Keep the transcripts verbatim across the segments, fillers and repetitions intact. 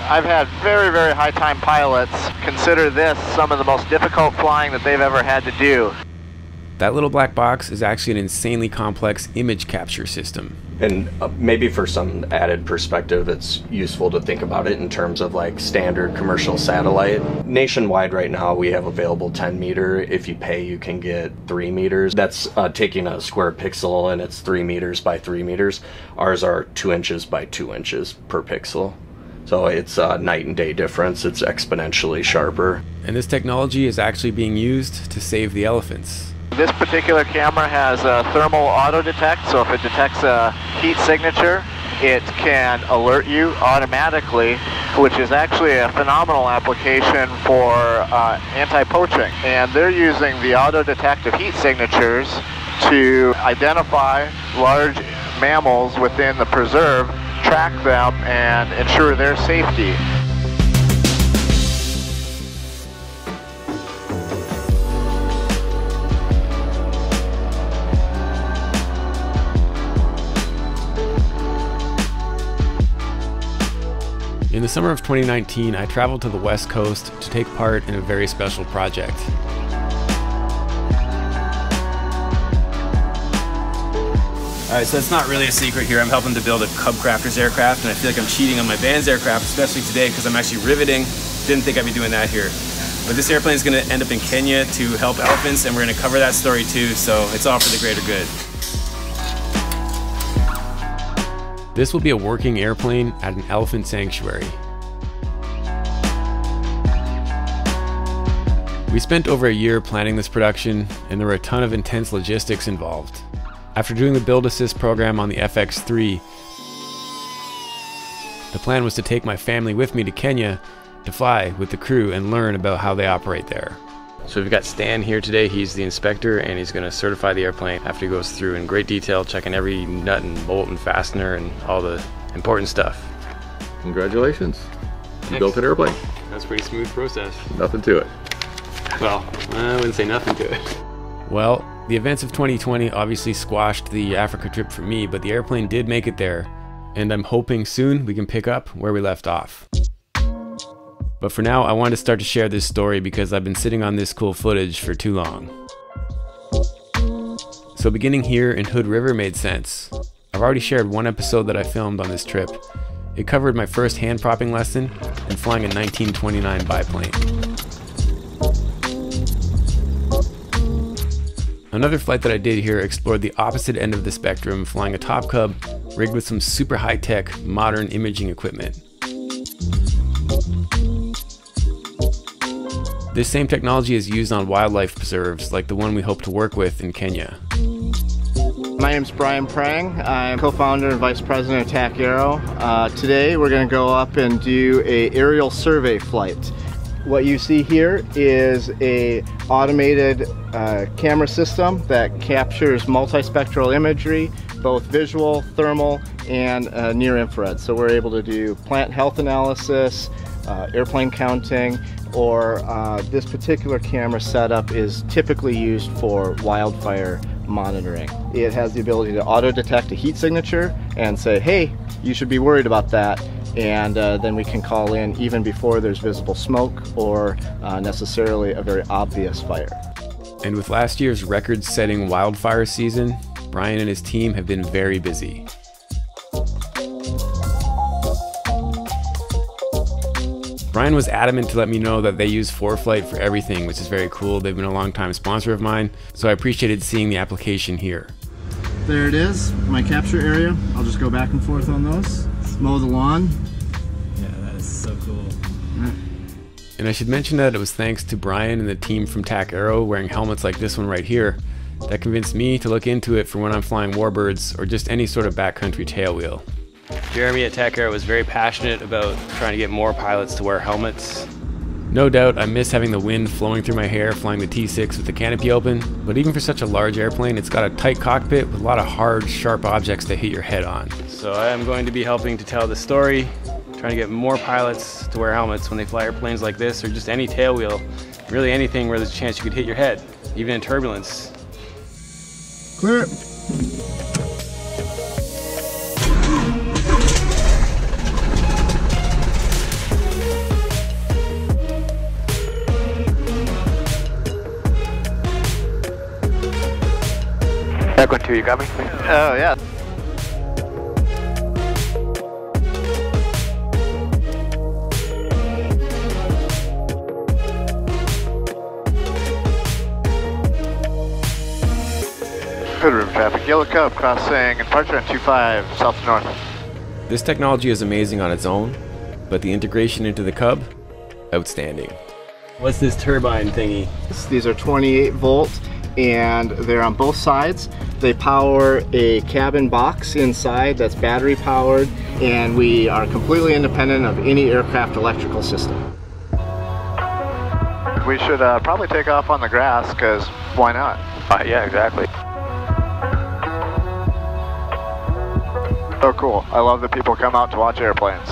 I've had very, very high-time pilots consider this some of the most difficult flying that they've ever had to do. That little black box is actually an insanely complex image capture system. And uh, maybe for some added perspective, it's useful to think about it in terms of like standard commercial satellite. Nationwide right now, we have available ten meter. If you pay, you can get three meters. That's uh, taking a square pixel and it's three meters by three meters. Ours are two inches by two inches per pixel. So it's a night and day difference. It's exponentially sharper. And this technology is actually being used to save the elephants. This particular camera has a thermal auto detect, so if it detects a heat signature, it can alert you automatically, which is actually a phenomenal application for uh, anti-poaching. And they're using the auto detect of heat signatures to identify large mammals within the preserve, track them, and ensure their safety. In the summer of twenty nineteen, I traveled to the West Coast to take part in a very special project. All right, so it's not really a secret here. I'm helping to build a Cub Crafters aircraft, and I feel like I'm cheating on my Van's aircraft, especially today, because I'm actually riveting. Didn't think I'd be doing that here. But this airplane is going to end up in Kenya to help elephants, and we're going to cover that story too, so it's all for the greater good. This will be a working airplane at an elephant sanctuary. We spent over a year planning this production, and there were a ton of intense logistics involved. After doing the build assist program on the F X three, the plan was to take my family with me to Kenya to fly with the crew and learn about how they operate there. So we've got Stan here today. He's the inspector, and he's going to certify the airplane after he goes through in great detail, checking every nut and bolt and fastener and all the important stuff. Congratulations. Thanks. You built an airplane. That's a pretty smooth process. Nothing to it. Well, I wouldn't say nothing to it. Well, the events of twenty twenty obviously squashed the Africa trip for me, but the airplane did make it there, and I'm hoping soon we can pick up where we left off. But for now, I wanted to start to share this story because I've been sitting on this cool footage for too long. So beginning here in Hood River made sense. I've already shared one episode that I filmed on this trip. It covered my first hand propping lesson and flying a nineteen twenty-nine biplane. Another flight that I did here explored the opposite end of the spectrum, flying a Top Cub rigged with some super high-tech, modern imaging equipment. This same technology is used on wildlife preserves, like the one we hope to work with in Kenya. My name's Brian Prang. I'm co-founder and vice president of TacAero. Uh, today we're going to go up and do an aerial survey flight. What you see here is an automated uh, camera system that captures multispectral imagery, both visual, thermal, and uh, near-infrared. So we're able to do plant health analysis, uh, airplane counting, or uh, this particular camera setup is typically used for wildfire monitoring. It has the ability to auto-detect a heat signature and say, hey, you should be worried about that, and uh, then we can call in even before there's visible smoke or uh, necessarily a very obvious fire. And with last year's record-setting wildfire season, Brian and his team have been very busy. Brian was adamant to let me know that they use ForeFlight for everything, which is very cool. They've been a long-time sponsor of mine, so I appreciated seeing the application here. There it is, my capture area. I'll just go back and forth on those. Mow the lawn. Yeah, that is so cool. Right. And I should mention that it was thanks to Brian and the team from TacAero wearing helmets like this one right here that convinced me to look into it for when I'm flying warbirds or just any sort of backcountry tailwheel. Jeremy at TacAero was very passionate about trying to get more pilots to wear helmets. No doubt I miss having the wind flowing through my hair flying the T six with the canopy open, but even for such a large airplane, it's got a tight cockpit with a lot of hard, sharp objects to hit your head on. So I am going to be helping to tell the story, trying to get more pilots to wear helmets when they fly airplanes like this, or just any tailwheel, really anything where there's a chance you could hit your head, even in turbulence. Clear. two, you got me? Oh, yeah. Hood River traffic, Yellow Cub crossing, departure on two five, south to north. This technology is amazing on its own, but the integration into the Cub, outstanding. What's this turbine thingy? These are twenty-eight volts, and they're on both sides. They power a cabin box inside that's battery powered, and we are completely independent of any aircraft electrical system. We should uh, probably take off on the grass, because why not? Uh, yeah, exactly. So cool. I love that people come out to watch airplanes.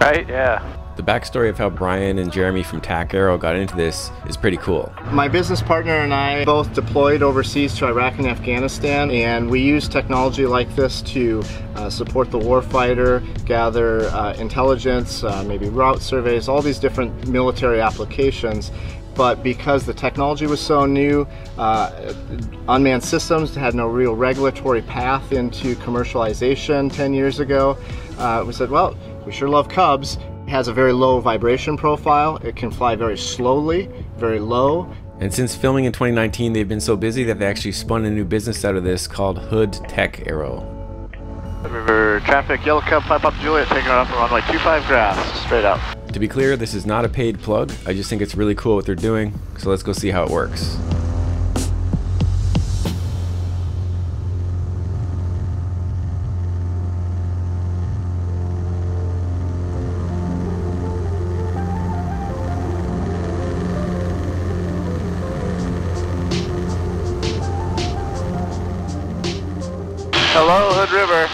Right? Yeah. The backstory of how Brian and Jeremy from TacAero got into this is pretty cool. My business partner and I both deployed overseas to Iraq and Afghanistan, and we use technology like this to uh, support the warfighter, gather uh, intelligence, uh, maybe route surveys, all these different military applications. But because the technology was so new, uh, unmanned systems had no real regulatory path into commercialization ten years ago, uh, we said, well, we sure love Cubs. It has a very low vibration profile. It can fly very slowly, very low. And since filming in twenty nineteen, they've been so busy that they actually spun a new business out of this called Hood Tech Aero. River traffic, Yellow Cub, pipe up Juliet, taking off the runway two five grass, straight out. To be clear, this is not a paid plug. I just think it's really cool what they're doing, so let's go see how it works. Hello, Hood River.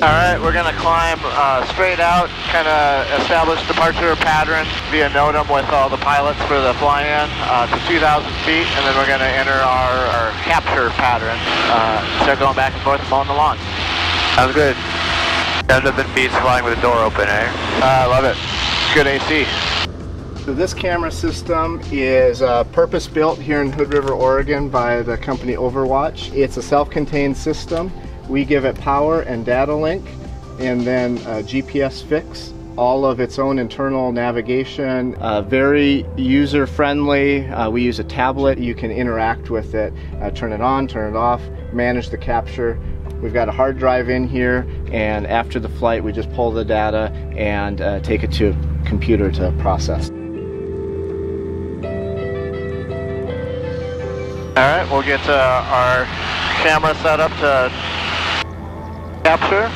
Alright, we're going to climb uh, straight out, kind of establish departure pattern via NOTAM with all the pilots for the fly-in uh, to two thousand feet, and then we're going to enter our, our capture pattern. Uh, start going back and forth and mowing the lawn. Sounds good. End up in beats flying with the door open, eh? I uh, love it. Good A C. So this camera system is uh, purpose-built here in Hood River, Oregon by the company Overwatch. It's a self-contained system. We give it power and data link, and then a G P S fix, all of its own internal navigation. Uh, very user-friendly. Uh, we use a tablet. You can interact with it, uh, turn it on, turn it off, manage the capture. We've got a hard drive in here, and after the flight, we just pull the data and uh, take it to a computer to process. Alright, we'll get uh, our camera set up to capture.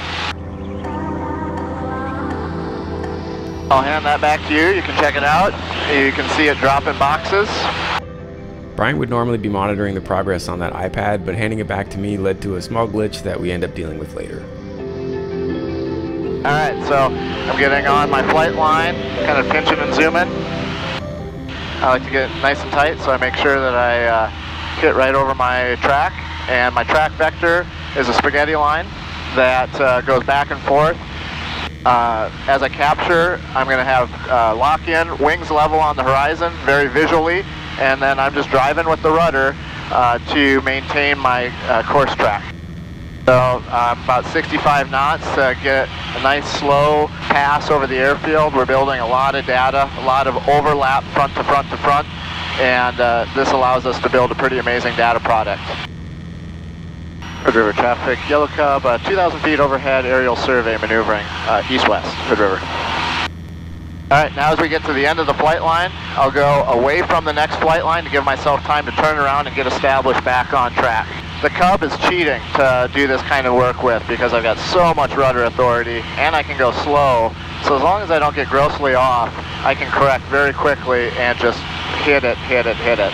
I'll hand that back to you, you can check it out. You can see it drop in boxes. Brian would normally be monitoring the progress on that iPad, but handing it back to me led to a small glitch that we end up dealing with later. Alright, so I'm getting on my flight line, kind of pinching and zooming. I like to get nice and tight, so I make sure that I uh, hit right over my track, and my track vector is a spaghetti line that uh, goes back and forth. Uh, as I capture, I'm going to have uh, lock-in, wings level on the horizon, very visually, and then I'm just driving with the rudder uh, to maintain my uh, course track. So uh, about sixty-five knots to get a nice slow pass over the airfield. We're building a lot of data, a lot of overlap front to front to front. And uh, this allows us to build a pretty amazing data product. Hood River traffic, Yellow Cub, uh, two thousand feet overhead, aerial survey maneuvering, uh, east-west, Hood River. All right, now as we get to the end of the flight line, I'll go away from the next flight line to give myself time to turn around and get established back on track. The Cub is cheating to do this kind of work with because I've got so much rudder authority and I can go slow. So as long as I don't get grossly off, I can correct very quickly and just hit it, hit it, hit it.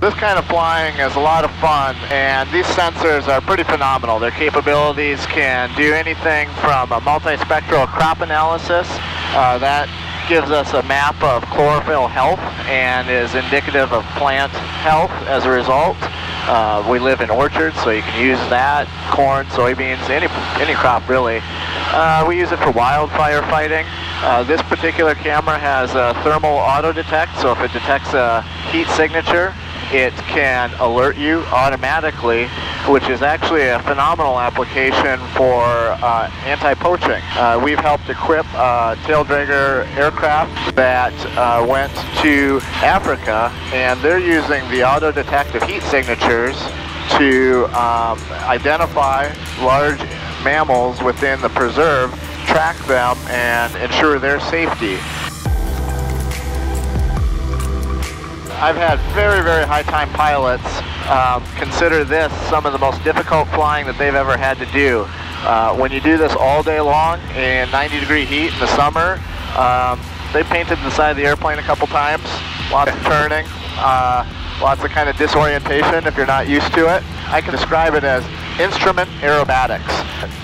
This kind of flying is a lot of fun, and these sensors are pretty phenomenal. Their capabilities can do anything from a multispectral crop analysis uh, that gives us a map of chlorophyll health and is indicative of plant health as a result. Uh, we live in orchards, so you can use that, corn, soybeans, any, any crop really. Uh, we use it for wildfire fighting. Uh, this particular camera has a thermal auto detect, so if it detects a heat signature, it can alert you automatically, which is actually a phenomenal application for uh, anti-poaching. Uh, we've helped equip uh, tail dragger aircraft that uh, went to Africa, and they're using the auto detective heat signatures to um, identify large mammals within the preserve, track them, and ensure their safety. I've had very, very high-time pilots um, consider this some of the most difficult flying that they've ever had to do. Uh, when you do this all day long in ninety degree heat in the summer, um, they painted the side of the airplane a couple times, lots of turning, uh, lots of kind of disorientation if you're not used to it. I can describe it as instrument aerobatics.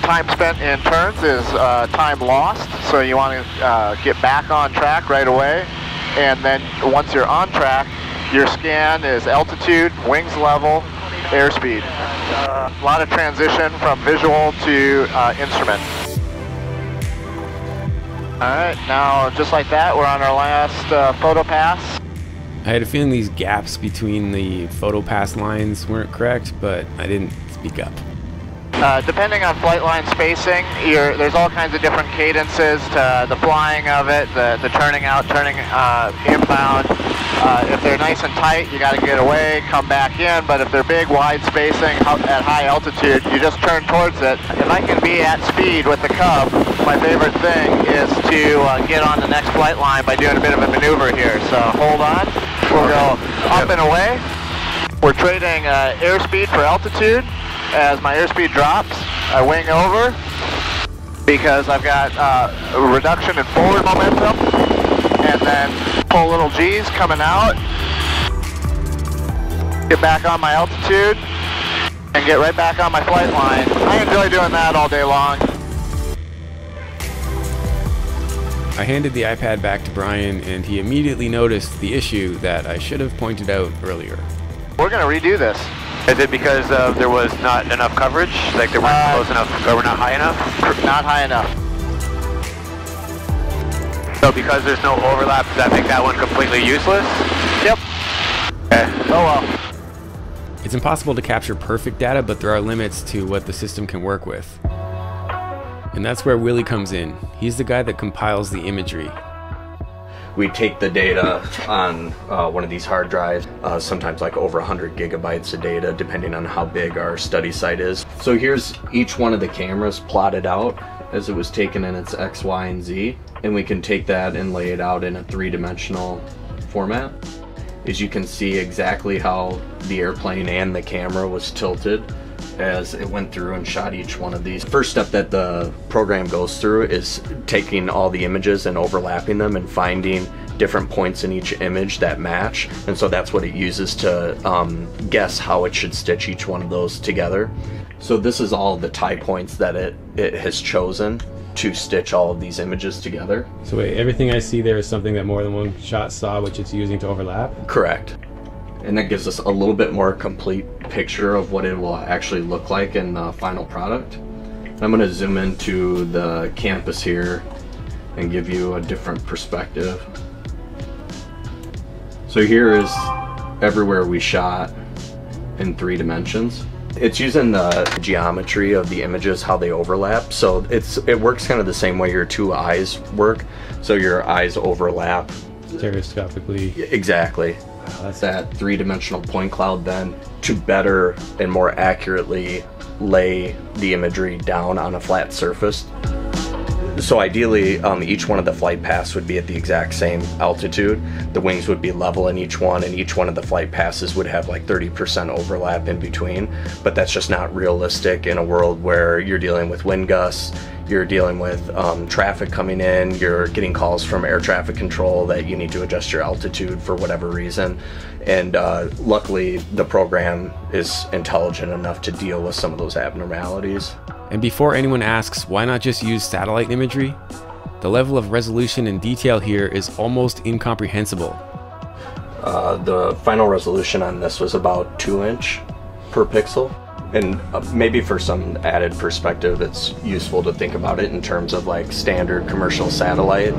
Time spent in turns is uh, time lost, so you want to uh, get back on track right away. And then once you're on track, your scan is altitude, wings level, airspeed. Uh, a lot of transition from visual to uh, instrument. All right, now just like that, we're on our last uh, photo pass. I had a feeling these gaps between the photo pass lines weren't correct, but I didn't speak up. Uh, depending on flight line spacing, you're, there's all kinds of different cadences to the flying of it, the, the turning out, turning uh, inbound. Uh, if they're nice and tight, you got to get away, come back in. But if they're big, wide spacing up at high altitude, you just turn towards it. If I can be at speed with the Cub, my favorite thing is to uh, get on the next flight line by doing a bit of a maneuver here. So hold on. We'll go up and away. We're trading uh, airspeed for altitude. As my airspeed drops, I wing over because I've got uh, a reduction in forward momentum, and then pull little G's coming out, get back on my altitude, and get right back on my flight line. I enjoy doing that all day long. I handed the iPad back to Brian, and he immediately noticed the issue that I should have pointed out earlier. We're gonna redo this. Is it because uh, there was not enough coverage? Like they weren't uh, close enough, or we're not high enough? Not high enough. So because there's no overlap, does that make that one completely useless? Yep. Okay. Oh well. It's impossible to capture perfect data, but there are limits to what the system can work with. And that's where Willie comes in. He's the guy that compiles the imagery. We take the data on uh, one of these hard drives, uh, sometimes like over one hundred gigabytes of data, depending on how big our study site is. So here's each one of the cameras plotted out as it was taken in its X, Y, and Z. And we can take that and lay it out in a three-dimensional format. As you can see exactly how the airplane and the camera was tilted as it went through and shot each one of these. The first step that the program goes through is taking all the images and overlapping them and finding different points in each image that match, and so that's what it uses to um, guess how it should stitch each one of those together. So this is all the tie points that it, it has chosen to stitch all of these images together. So wait, everything I see there is something that more than one shot saw, which it's using to overlap? Correct. And that gives us a little bit more complete picture of what it will actually look like in the final product. I'm going to zoom into the campus here and give you a different perspective. So here is everywhere we shot in three dimensions. It's using the geometry of the images, how they overlap. So it's it works kind of the same way your two eyes work. So your eyes overlap. Stereoscopically. Exactly. That's that three-dimensional point cloud then to better and more accurately lay the imagery down on a flat surface. So ideally, um, each one of the flight paths would be at the exact same altitude. The wings would be level in each one, and each one of the flight passes would have like thirty percent overlap in between. But that's just not realistic in a world where you're dealing with wind gusts, you're dealing with um, traffic coming in, you're getting calls from air traffic control that you need to adjust your altitude for whatever reason. And uh, luckily, the program is intelligent enough to deal with some of those abnormalities. And before anyone asks, why not just use satellite imagery? The level of resolution and detail here is almost incomprehensible. Uh, the final resolution on this was about two inch per pixel. And maybe for some added perspective, it's useful to think about it in terms of like standard commercial satellite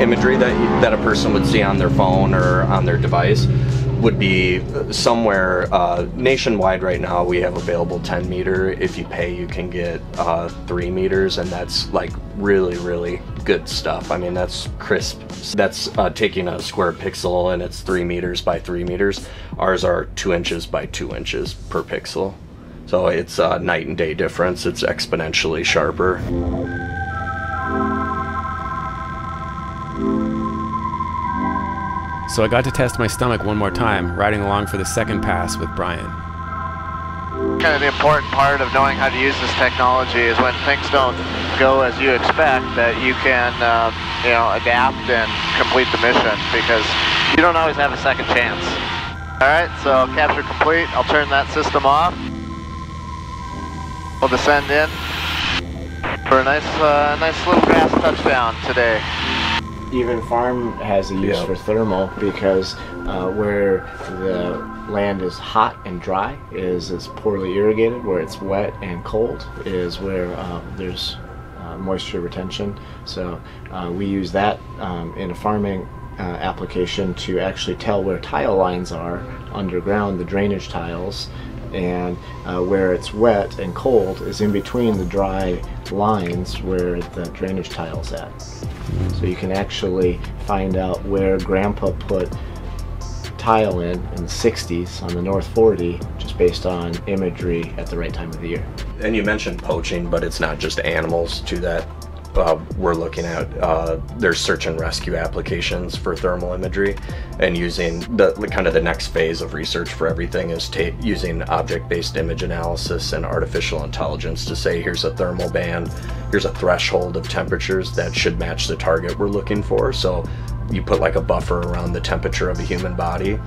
imagery that, you, that a person would see on their phone or on their device would be somewhere uh, nationwide right now. We have available ten meter. If you pay, you can get uh, three meters, and that's like really, really good stuff. I mean, that's crisp. That's uh, taking a square pixel and it's three meters by three meters. Ours are two inches by two inches per pixel. So it's a night and day difference. It's exponentially sharper. So I got to test my stomach one more time, riding along for the second pass with Brian. Kind of the important part of knowing how to use this technology is when things don't go as you expect, that you can uh, you know, adapt and complete the mission, because you don't always have a second chance. All right, so capture complete. I'll turn that system off. We'll descend in for a nice, uh, nice little grass touchdown today. Even farm has a use yep. for thermal, because uh, where the land is hot and dry is it's poorly irrigated. Where it's wet and cold is where uh, there's uh, moisture retention. So uh, we use that um, in a farming Uh, application to actually tell where tile lines are underground, the drainage tiles, and uh, where it's wet and cold is in between the dry lines where the drainage tile's at. So you can actually find out where Grandpa put tile in in the sixties on the North forty, just based on imagery at the right time of the year. And you mentioned poaching, but it's not just animals to that. Uh, we're looking at uh, their search and rescue applications for thermal imagery, and using the kind of the next phase of research for everything is ta using object-based image analysis and artificial intelligence to say, here's a thermal band, here's a threshold of temperatures that should match the target we're looking for. So you put like a buffer around the temperature of a human body,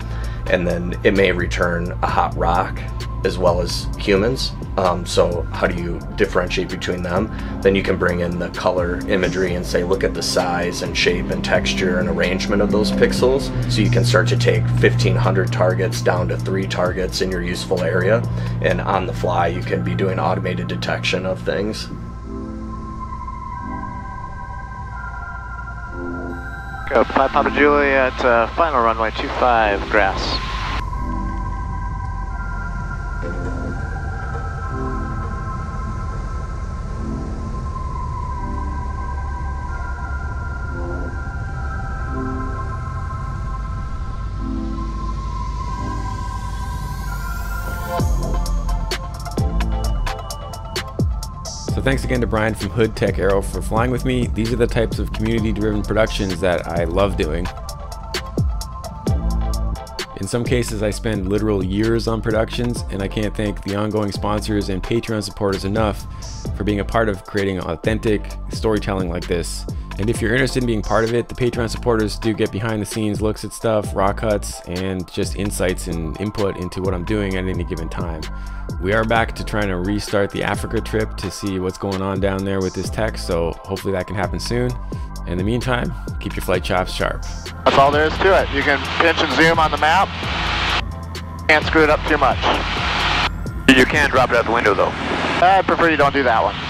and then it may return a hot rock as well as humans. Um, so how do you differentiate between them? Then you can bring in the color imagery and say, look at the size and shape and texture and arrangement of those pixels. So you can start to take fifteen hundred targets down to three targets in your useful area. And on the fly, you can be doing automated detection of things. Go, five Papa Juliet, uh, final runway two five, grass. So thanks again to Brian from Hood Tech Aero for flying with me. These are the types of community-driven productions that I love doing. In some cases, I spend literal years on productions, and I can't thank the ongoing sponsors and Patreon supporters enough for being a part of creating authentic storytelling like this. And if you're interested in being part of it, the Patreon supporters do get behind-the-scenes looks at stuff, raw cuts, and just insights and input into what I'm doing at any given time. We are back to trying to restart the Africa trip to see what's going on down there with this tech, so hopefully that can happen soon. In the meantime, keep your flight chops sharp. That's all there is to it. You can pinch and zoom on the map. Can't screw it up too much. You can drop it out the window, though. I prefer you don't do that one.